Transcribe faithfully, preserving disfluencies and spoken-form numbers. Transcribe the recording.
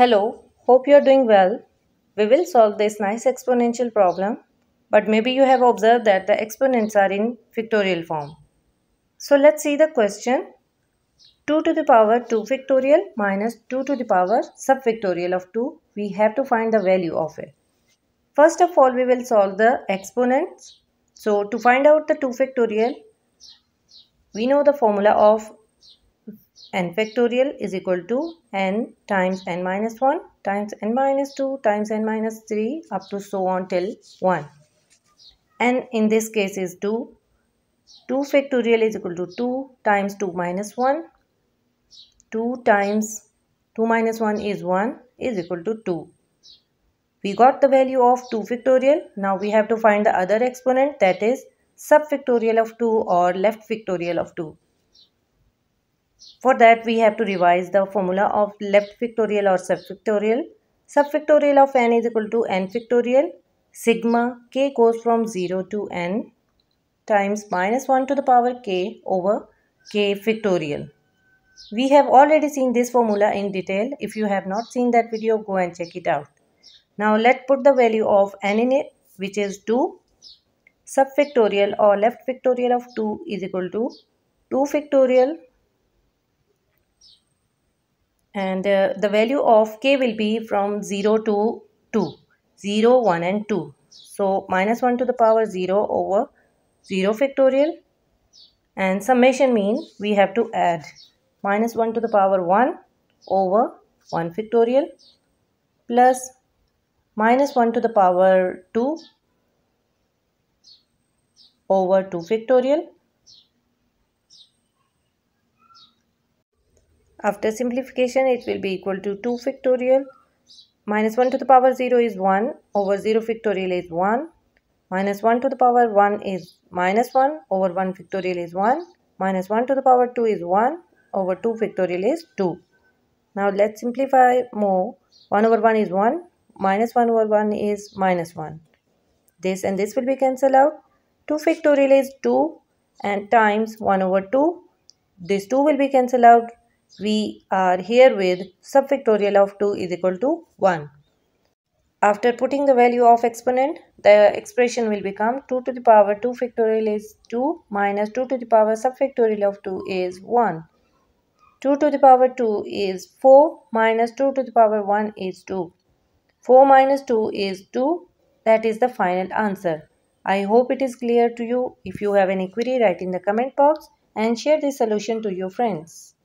Hello, hope you are doing well. We will solve this nice exponential problem, but maybe you have observed that the exponents are in factorial form. So let's see the question. two to the power two factorial minus two to the power subfactorial of two. We have to find the value of it. First of all, we will solve the exponents. So to find out the two factorial, we know the formula of n factorial is equal to n times n minus one times n minus two times n minus three up to so on till one. N in this case is two. two factorial is equal to two times two minus one. two times two minus one is one is equal to two. We got the value of two factorial. Now we have to find the other exponent, that is subfactorial of two or left factorial of two. For that, we have to revise the formula of left factorial or subfactorial. Subfactorial of n is equal to n factorial. Sigma k goes from zero to n times minus one to the power k over k factorial. We have already seen this formula in detail. If you have not seen that video, go and check it out. Now let's put the value of n in it, which is two. Subfactorial or left factorial of two is equal to two factorial. And uh, the value of k will be from zero to two. zero, one and two. So minus one to the power zero over zero factorial. And summation means we have to add minus one to the power one over one factorial plus minus one to the power two over two factorial. After simplification, it will be equal to two factorial. Minus one to the power zero is one over zero factorial is one. Minus one to the power one is minus one over one factorial is one. Minus one to the power two is one over two factorial is two. Now let's simplify more. one over one is one. Minus one over one is minus one. This and this will be cancelled out. two factorial is two and times one over two. This two will be cancelled out. We are here with subfactorial of two is equal to one. After putting the value of exponent, the expression will become two to the power two factorial is two minus two to the power subfactorial of two is one. two to the power two is four minus two to the power one is two. four minus two is two. That is the final answer. I hope it is clear to you. If you have any query, write in the comment box and share this solution to your friends.